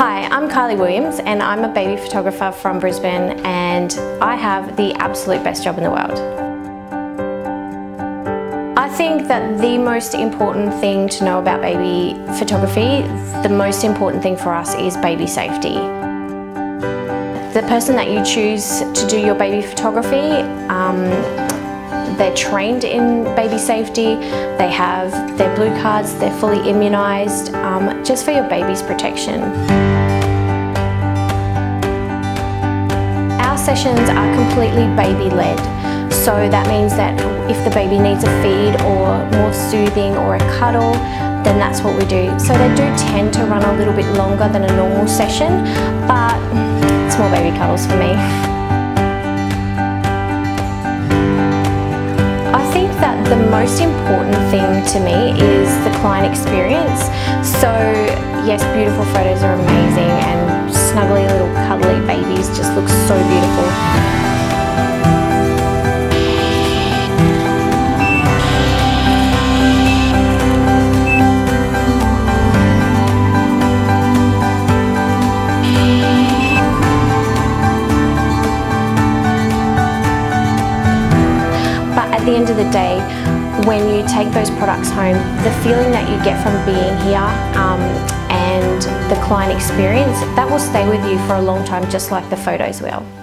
Hi, I'm Kylie Williams and I'm a baby photographer from Brisbane and I have the absolute best job in the world. I think that the most important thing to know about baby photography, the most important thing for us is baby safety. The person that you choose to do your baby photography, they're trained in baby safety, they have their blue cards, they're fully immunised, just for your baby's protection. Our sessions are completely baby-led, so that means that if the baby needs a feed or more soothing or a cuddle, then that's what we do. So they do tend to run a little bit longer than a normal session, but it's more baby cuddles for me. That the most important thing to me is the client experience. So yes, beautiful photos are amazing and snuggly little cuddly babies just look so beautiful. At the end of the day, when you take those products home, the feeling that you get from being here and the client experience, that will stay with you for a long time, just like the photos will.